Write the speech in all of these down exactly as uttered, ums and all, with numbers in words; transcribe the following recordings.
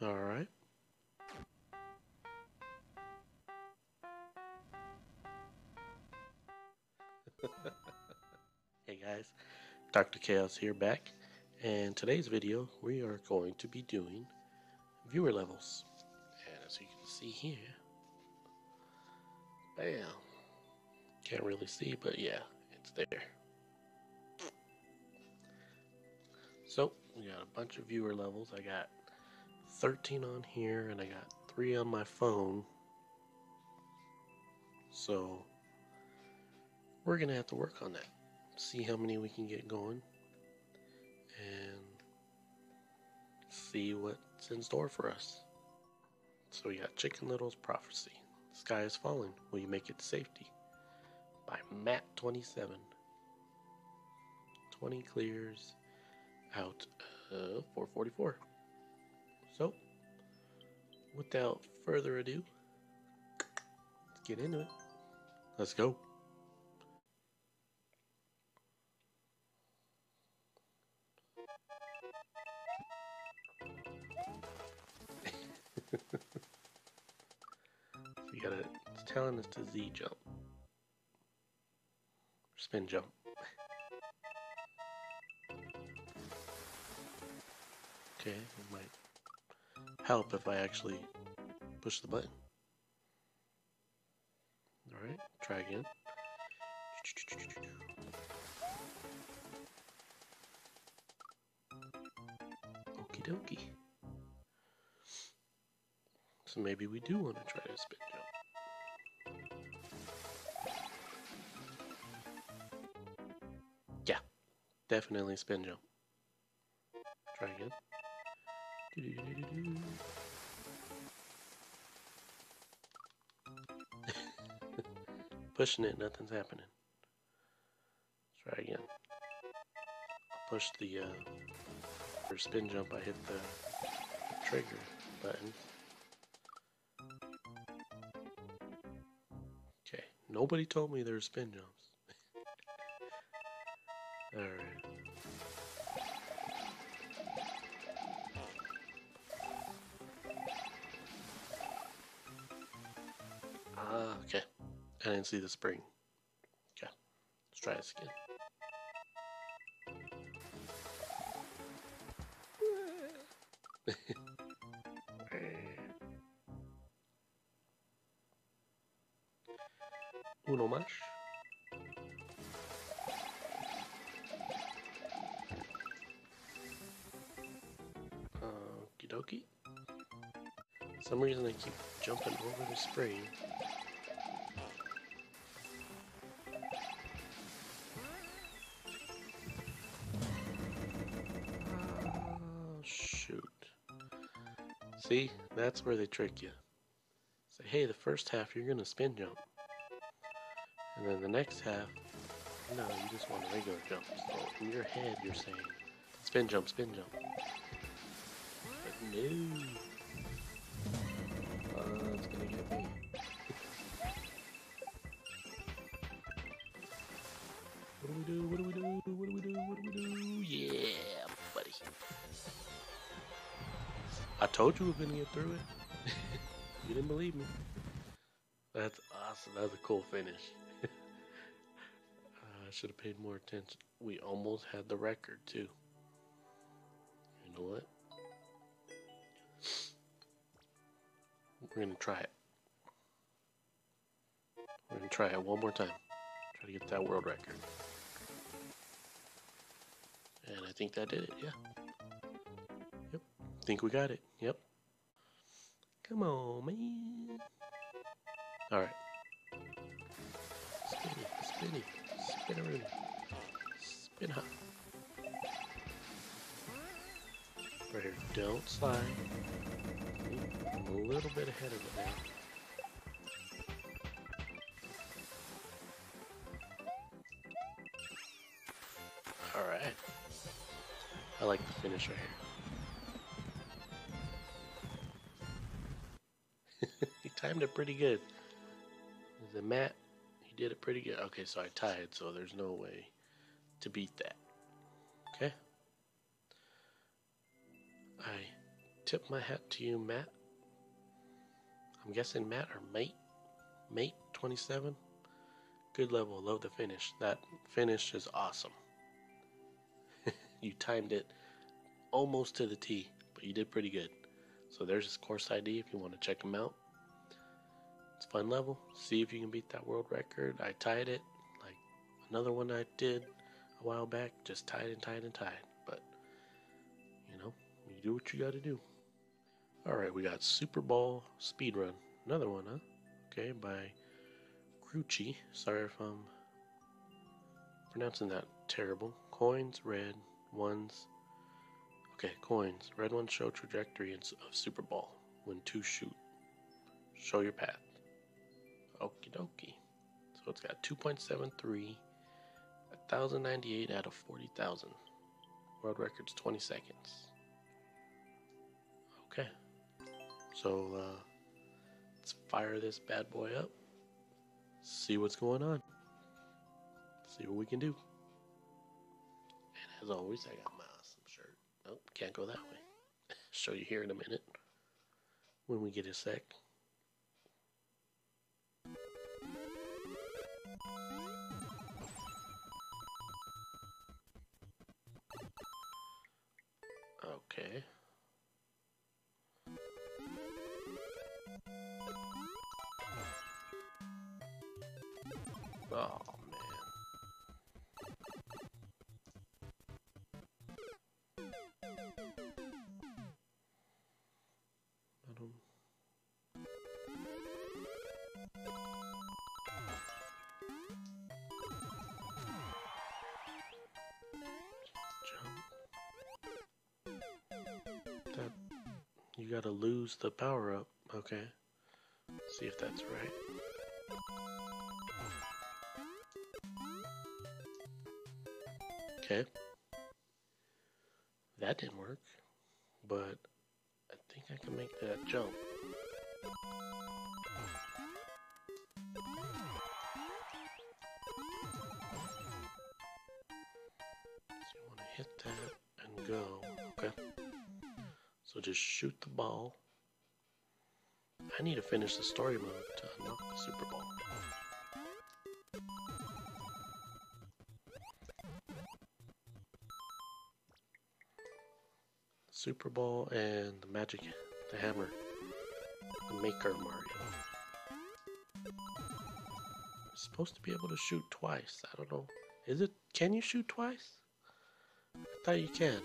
Alright. Hey guys, Doctor Chaos here back, and today's video we are going to be doing viewer levels. And as you can see here, bam, can't really see, but yeah, it's there. So we got a bunch of viewer levels. I got thirteen on here, and I got three on my phone. So we're gonna have to work on that. See how many we can get going and see what's in store for us. So we got Chicken Little's Prophecy, Sky is Falling, Will You Make It to Safety? By Matt twenty-seven. twenty clears out of four forty-four. So without further ado, let's get into it. Let's go. We gotta, it's telling us to Z jump. Spin jump. Okay, it might help if I actually push the button. Alright, try again. Okie dokie. So maybe we do want to try to spin jump. Yeah, definitely spin jump. Try again. Pushing it, nothing's happening. Let's try again. I'll push the uh, for spin jump. I hit the trigger button. Okay, nobody told me there were spin jumps. Alright. Ah, okay. I didn't see the spring. Okay, let's try this again. Uno más. Okie dokie. For some reason I keep jumping over the spring. Oh, shoot. See, that's where they trick you. Say, hey, the first half you're gonna spin jump. And then the next half, no, you just want a regular jump. So in your head, you're saying, spin jump, spin jump. But no. Uh, it's gonna get me. What do we do? What do we do? What do we do? What do we do? Yeah, buddy. I told you we were gonna get through it. You didn't believe me. That's awesome. That's a cool finish. I should have paid more attention. We almost had the record too. You know what? We're gonna try it. We're gonna try it one more time. Try to get that world record. And I think that did it, yeah. Yep. Think we got it. Yep. Come on, man. Alright. Spinny, spinny. Spinneroon. Spin hop. Right here. Don't slide. I'm a little bit ahead of it now. Alright. I like the finish right here. He timed it pretty good. The Matt, he did it pretty good. Okay, so I tied, so there's no way to beat that. Okay. I tip my hat to you, Matt. I'm guessing Matt or Mate. Mate twenty-seven. Good level. Love the finish. That finish is awesome. You timed it almost to the T, but you did pretty good. So there's his course I D if you want to check him out. It's a fun level. See if you can beat that world record. I tied it. Like another one I did a while back. Just tied and tied and tied. But, you know, you do what you got to do. Alright, we got Super Ball Speedrun. Another one, huh? Okay, by Grucci. Sorry if I'm pronouncing that terrible. Coins, red, ones. Okay, coins. Red ones show trajectory of Super Ball. When two shoot, show your path. Okie dokie. So it's got two point seven three, one thousand ninety-eight out of forty thousand. World record's twenty seconds. Okay. So, uh, let's fire this bad boy up. See what's going on. See what we can do. And as always, I got my awesome shirt. Nope, can't go that way. Show you here in a minute when we get a sec. Okay. Oh, man. I don't... Jump. That... You gotta lose the power-up. Okay. See if that's right. Okay, that didn't work, but I think I can make that jump. So you want to hit that and go, okay? So just shoot the ball. I need to finish the story mode to unlock the Super Ball. Super Ball and the magic, the hammer, the Maker Mario. I'm supposed to be able to shoot twice. I don't know. Is it? Can you shoot twice? I thought you can.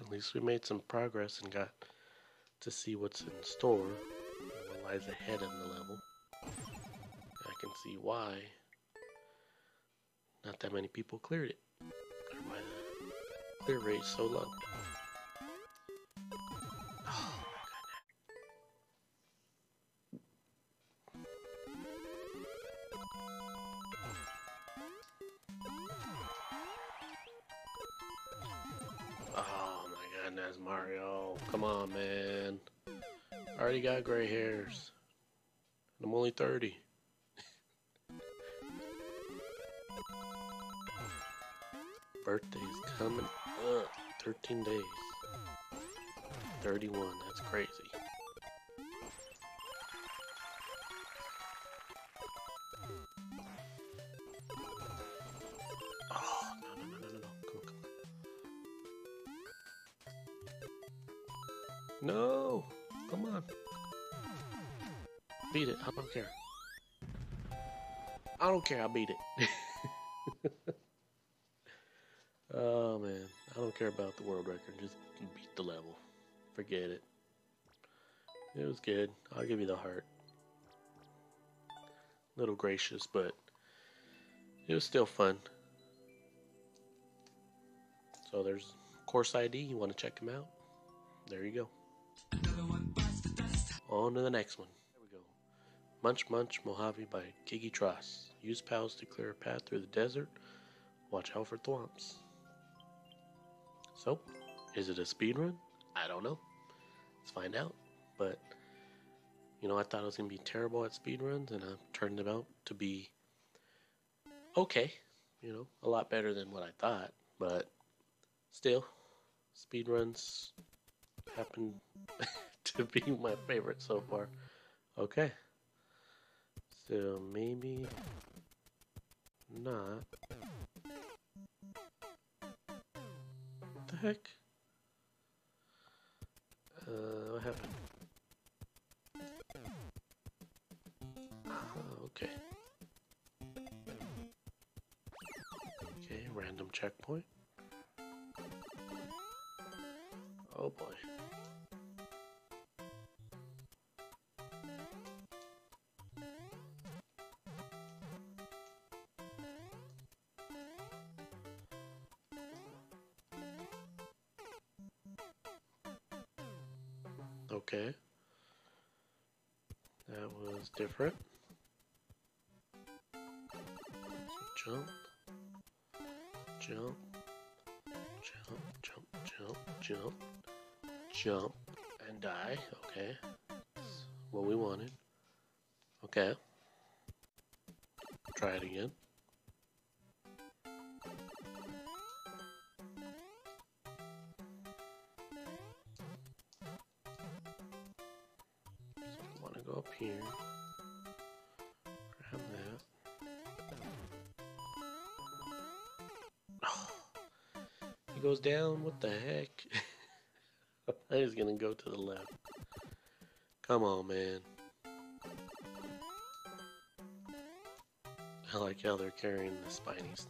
At least we made some progress and got to see what's in store and what lies ahead in the level. I can see why not that many people cleared it, or why the clear rate's so low. Oh my goodness. Oh. That's Mario. Come on, man. I already got gray hairs. And I'm only thirty. Birthday's coming up. thirteen days. thirty-one. That's crazy. No! Come on. Beat it. I don't care. I don't care. I beat it. Oh, man. I don't care about the world record. Just beat the level. Forget it. It was good. I'll give you the heart. A little gracious, but it was still fun. So there's course I D. You want to check him out? There you go. Another one bites the dust. On to the next one. There we go. Munch Munch Mojave by Kiggy Tross. Use pals to clear a path through the desert Watch out for thwomps. So, is it a speed run? I don't know. Let's find out. But, you know, I thought I was going to be terrible at speed runs, and I've turned them out to be okay. You know, a lot better than what I thought. But, still, speed runs happen to be my favorite so far. Okay. So, maybe not. What the heck? Uh, what happened? Oh, okay. Okay, random checkpoint. Oh boy. Okay, that was different. So jump, jump, jump, jump, jump, jump, jump, and die. Okay, that's what we wanted. Okay, try it again. Up here, grab that. Oh, he goes down. What the heck? I was gonna go to the left. Come on, man. I like how they're carrying the spinies.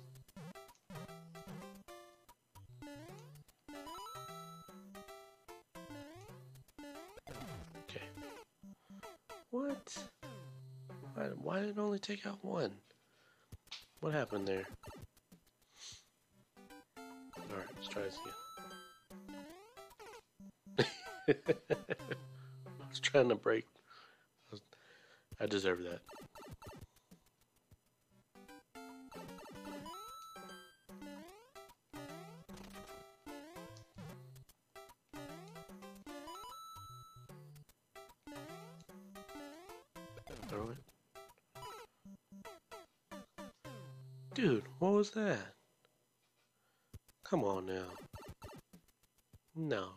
What? Why, why did it only take out one? What happened there? Alright, let's try this again. I was trying to break. I, was, I deserve that. Throw it. Dude, what was that? Come on now. No.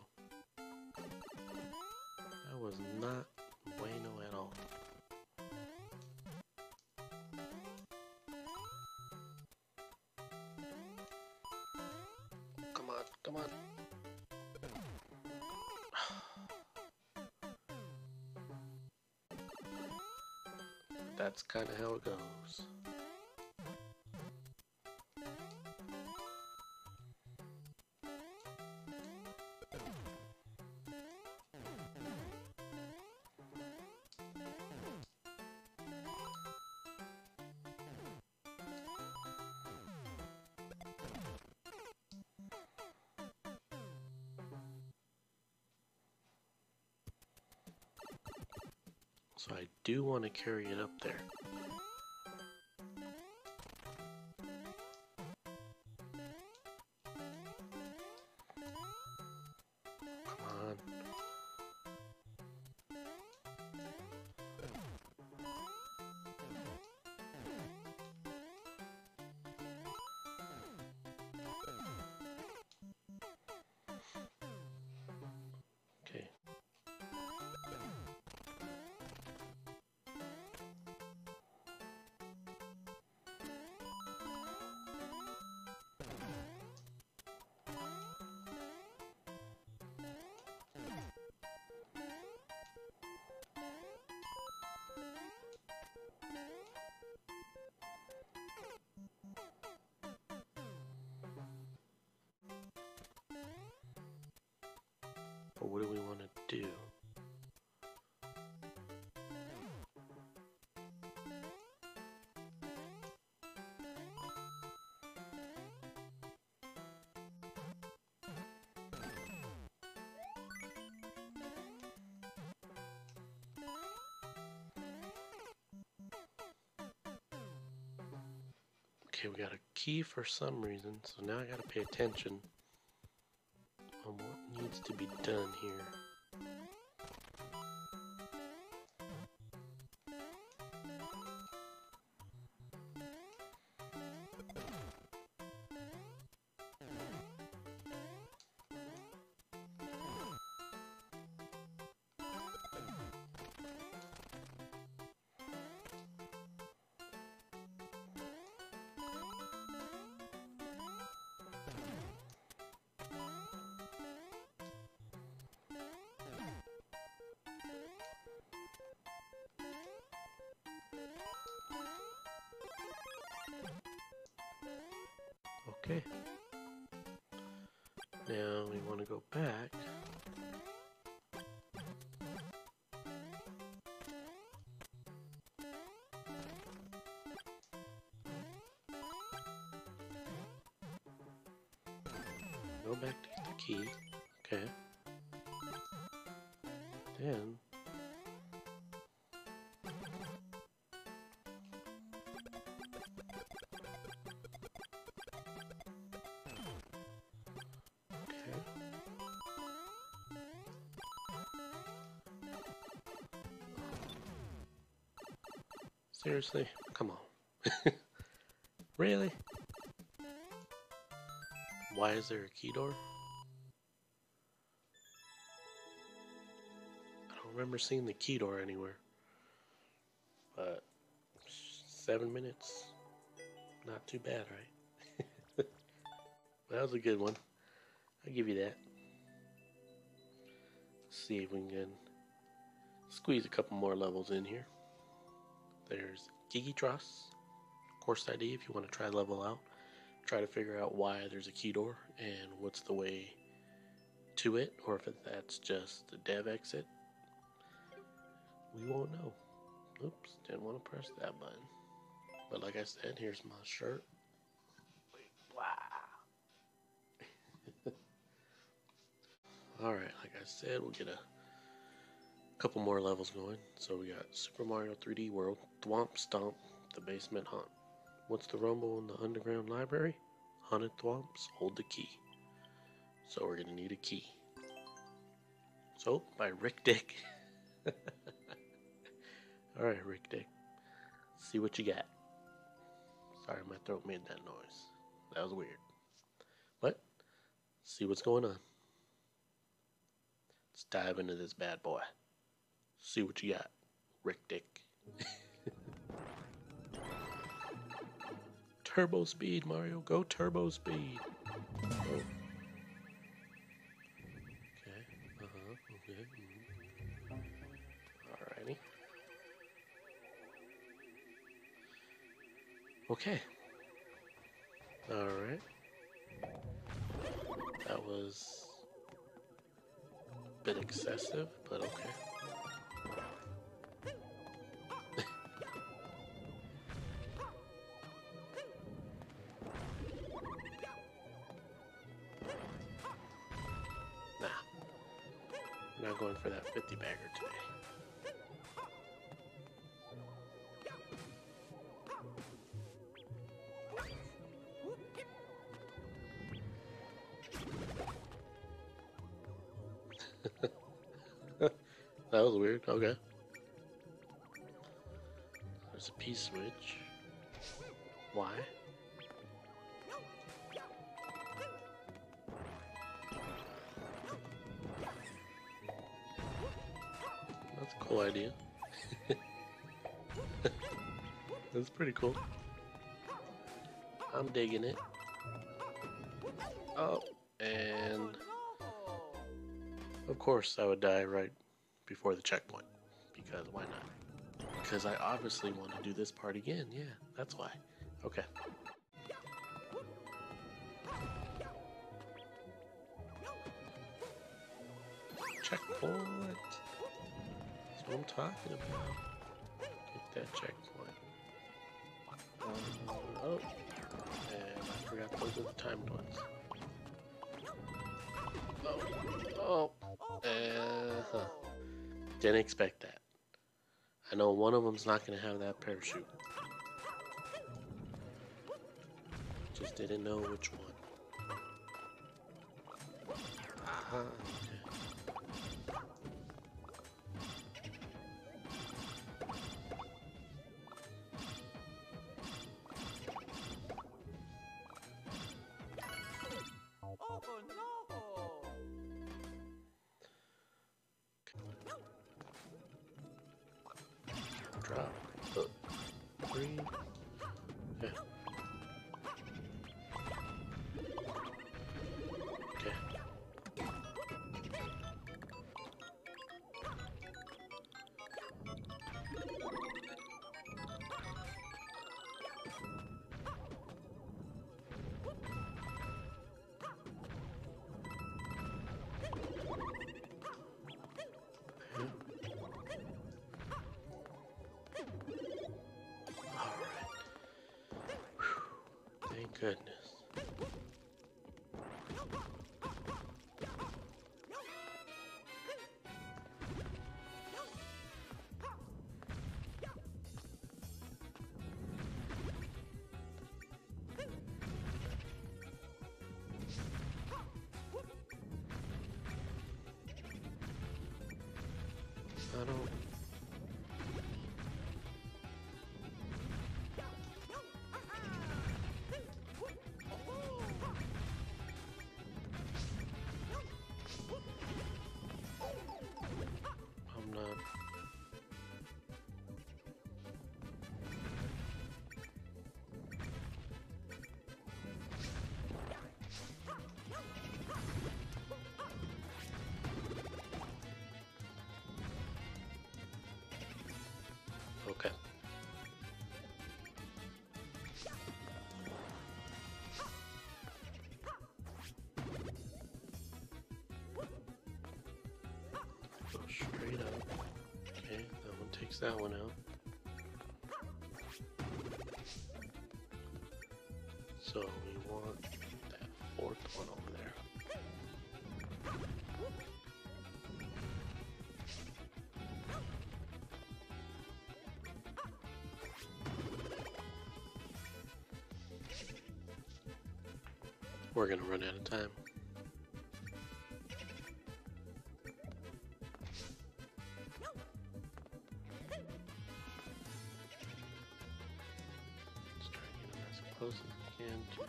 That was not bueno at all. Come on, come on. That's kind of how it goes. So I do want to carry it up there. Come on. Okay. But what do we want to do? Okay, we got a key for some reason, so now I gotta pay attention on what needs to be done here. Okay, now we want to go back. Go back to the key, okay. Then seriously? Come on. Really? Why is there a key door? I don't remember seeing the key door anywhere. But seven minutes. Not too bad, right? Well, that was a good one. I'll give you that. Let's see if we can squeeze a couple more levels in here. There's Kiggy Tross, course I D if you want to try level out. Try to figure out why there's a key door and what's the way to it, or if that's just the dev exit. We won't know. Oops, didn't want to press that button. But like I said, here's my shirt. Wow. Alright, like I said, we'll get a couple more levels going. So we got Super Mario three D World, Thwomp Stomp The Basement Haunt. What's the rumble in the underground library? Haunted Thwomps, hold the key. So we're gonna need a key. So by Rick Dick. Alright, Rick Dick, see what you got. Sorry, my throat made that noise. That was weird. But see what's going on. Let's dive into this bad boy. See what you got, Rick Dick. Turbo speed, Mario. Go turbo speed. Oh. Okay. Uh-huh. Okay. Mm-hmm. Alrighty. Okay. Alright. That was a bit excessive, but okay. Not going for that fifty bagger today. That was weird. Okay. There's a P switch. Why? Cool idea. That's pretty cool. I'm digging it. Oh, and of course I would die right before the checkpoint, because why not? Because I obviously want to do this part again. Yeah, that's why. Okay. Checkpoint. What I'm talking about. Get that checkpoint. Um, oh, and I forgot those are the timed ones. Oh, oh, uh-huh. Didn't expect that. I know one of them's not gonna have that parachute. Just didn't know which one. Aha. Goodness. I don't... Okay. So straight up. Okay, that one takes that one out. So we want that fourth one over there. We're gonna run out of time. Let's try to get as close as we can.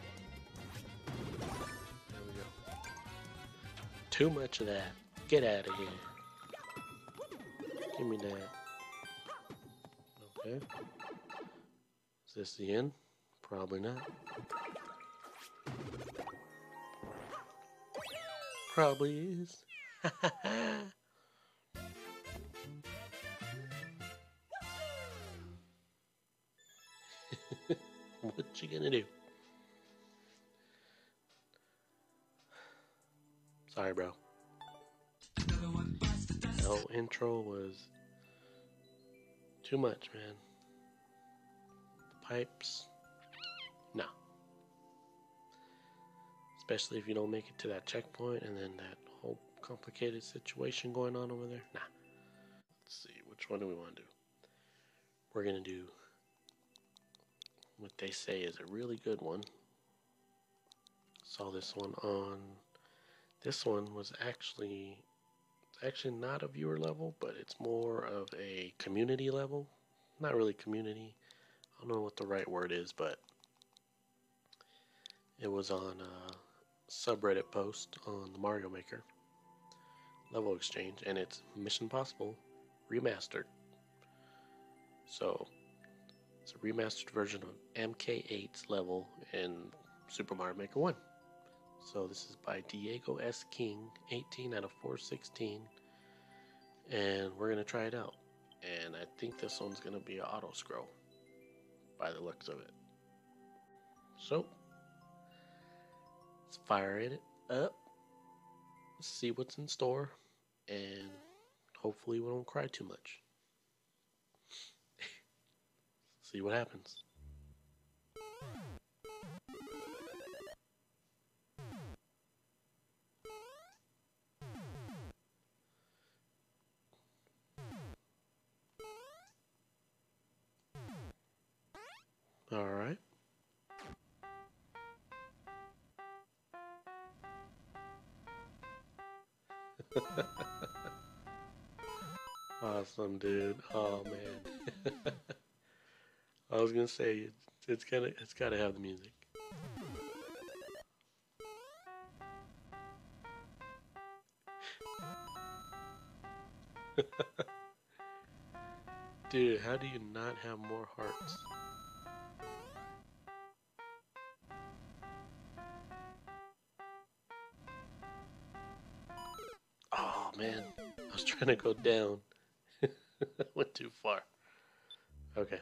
There we go. Too much of that. Get out of here. Give me that. Okay. Is this the end? Probably not. Probably is. What you gonna do? Sorry, bro. That whole intro was too much, man. The pipes. No. Especially if you don't make it to that checkpoint and then that whole complicated situation going on over there. Nah. Let's see. Which one do we want to do? We're going to do what they say is a really good one. Saw this one on... This one was actually... It's actually not a viewer level, but it's more of a community level. Not really community. I don't know what the right word is, but... It was on... Uh, subreddit post on the Mario Maker level exchange, and it's Mission Possible remastered. So it's a remastered version of M K eight's level in Super Mario Maker one. So this is by Diego S. King, eighteen out of four sixteen, and we're gonna try it out. And I think this one's gonna be an auto scroll by the looks of it. So let's fire it up, see what's in store, and hopefully we don't cry too much. See what happens. All right. Awesome, dude. Oh man. I was gonna say it's it's gotta it's gotta have the music. Dude, how do you not have more hearts? Oh man, I was trying to go down. I went too far. Okay.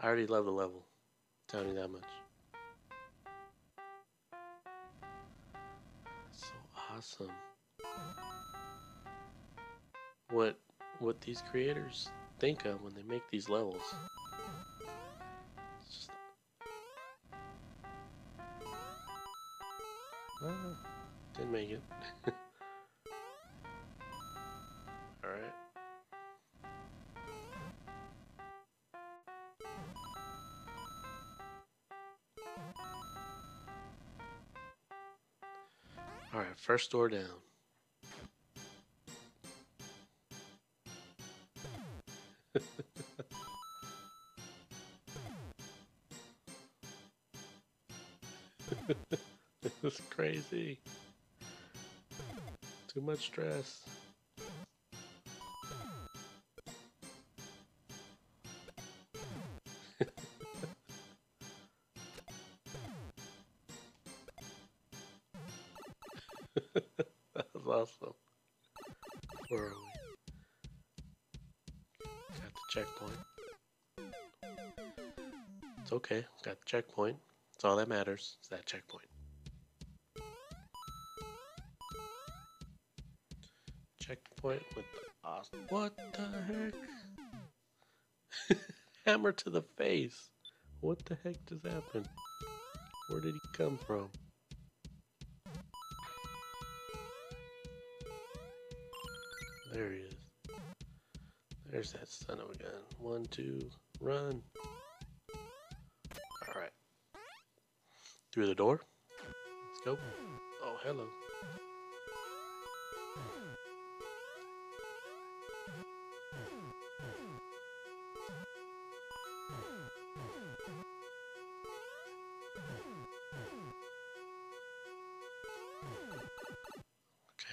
I already love the level. Tell me that much. That's so awesome. What what these creators think of when they make these levels. Oh, didn't make it. Alright. Alright, first door down. This is crazy. Too much stress. That was awesome. Where are we? Got the checkpoint. It's okay. Got the checkpoint. That's all that matters. It's that checkpoint. Checkpoint with the awesome. What the heck? Hammer to the face. What the heck just happened? Where did he come from? There he is. There's that son of a gun. One, two, run. Alright. Through the door. Let's go. Oh, hello.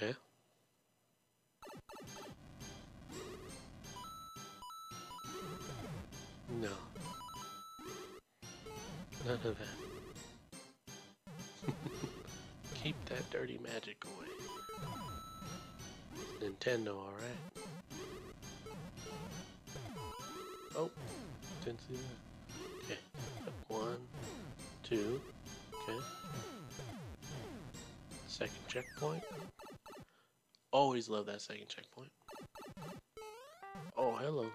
Okay. No. None of that. Keep that dirty magic away. Nintendo, alright. Oh, didn't see that. Okay. One, two, okay. Second checkpoint. Always love that second checkpoint. Oh, hello.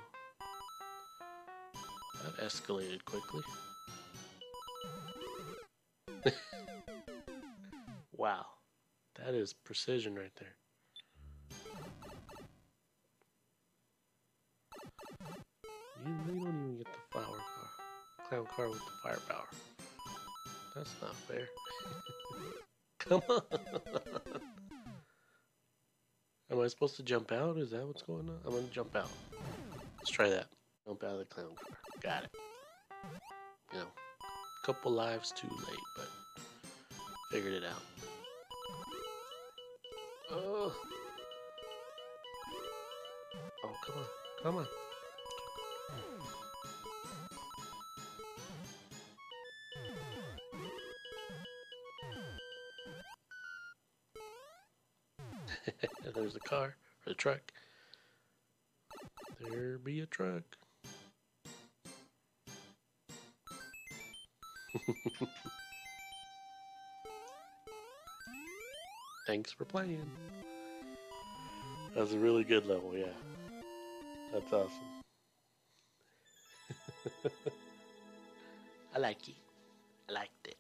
That escalated quickly. Wow. That is precision right there. You really don't even get the flower car. Clown car with the firepower. That's not fair. Come on. Am I supposed to jump out? Is that what's going on? I'm gonna jump out. Let's try that. Jump out of the clown car. Got it. You know, a couple lives too late, but figured it out. Oh, oh come on. Come on. There's the car, or the truck. There be a truck. Thanks for playing. That was a really good level, yeah. That's awesome. I like it. I liked it.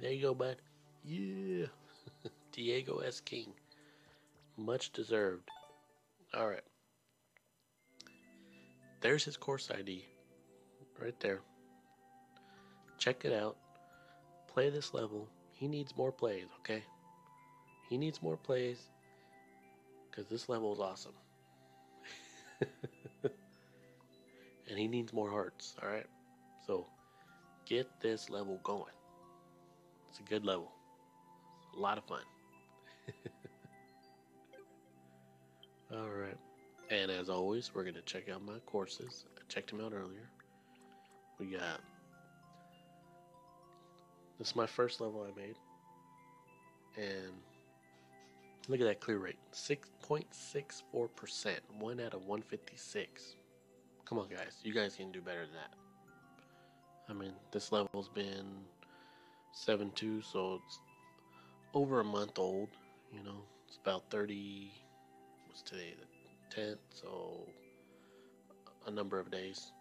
There you go, bud. Yeah. Diego S. King. Much deserved. Alright. There's his course I D. right there. Check it out. Play this level. He needs more plays, okay? He needs more plays because this level is awesome. And he needs more hearts, alright? So, get this level going. It's a good level. It's a lot of fun. Alright. And as always, we're going to check out my courses. I checked them out earlier. We got... This is my first level I made. And... Look at that clear rate. six point six four percent. one out of one fifty-six. Come on, guys. You guys can do better than that. I mean, this level's been seven point two, so it's over a month old. You know, it's about thirty... What's today? The tenth, so... A number of days.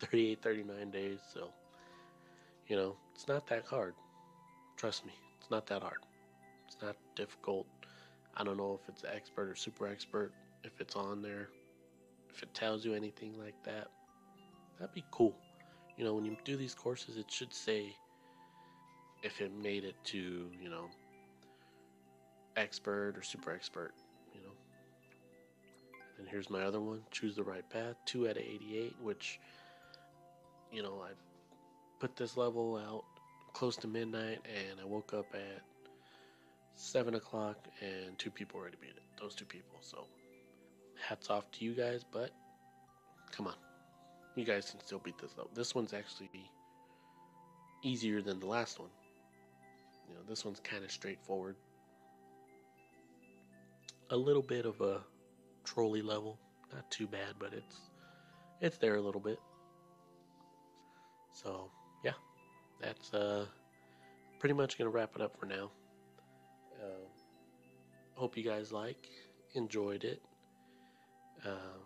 thirty-eight, thirty-nine days, so... You know, it's not that hard. Trust me, it's not that hard. It's not difficult. I don't know if it's expert or super expert, if it's on there, if it tells you anything like that. That'd be cool. You know, when you do these courses, it should say if it made it to, you know, expert or super expert, you know. And here's my other one, choose the right path, two out of eighty-eight, which, you know, I put this level out close to midnight, and I woke up at seven o'clock, and two people already beat it. Those two people. So hats off to you guys, but come on, you guys can still beat this level. This one's actually easier than the last one. You know, this one's kind of straightforward. A little bit of a trolley level, not too bad, but it's it's there a little bit. So yeah, that's uh pretty much gonna wrap it up for now. Uh, hope you guys like enjoyed it. Um,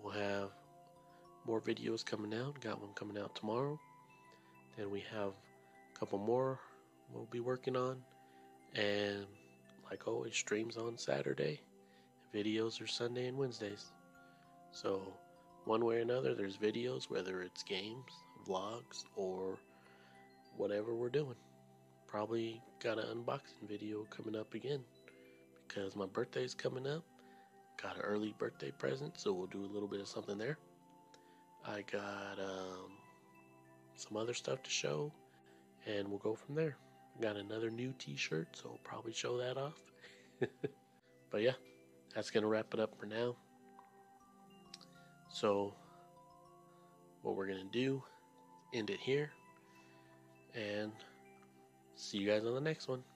we'll have more videos coming out. Got one coming out tomorrow. Then we have a couple more we'll be working on, and like always, streams on Saturday, videos are Sunday and Wednesdays. So one way or another, there's videos, whether it's games, vlogs, or whatever we're doing. Probably got an unboxing video coming up again because my birthday's coming up. Got an early birthday present, so we'll do a little bit of something there. I got um, some other stuff to show, and we'll go from there. Got another new t-shirt, so we'll probably show that off. But yeah, that's going to wrap it up for now. So what we're going to do, end it here, and see you guys on the next one.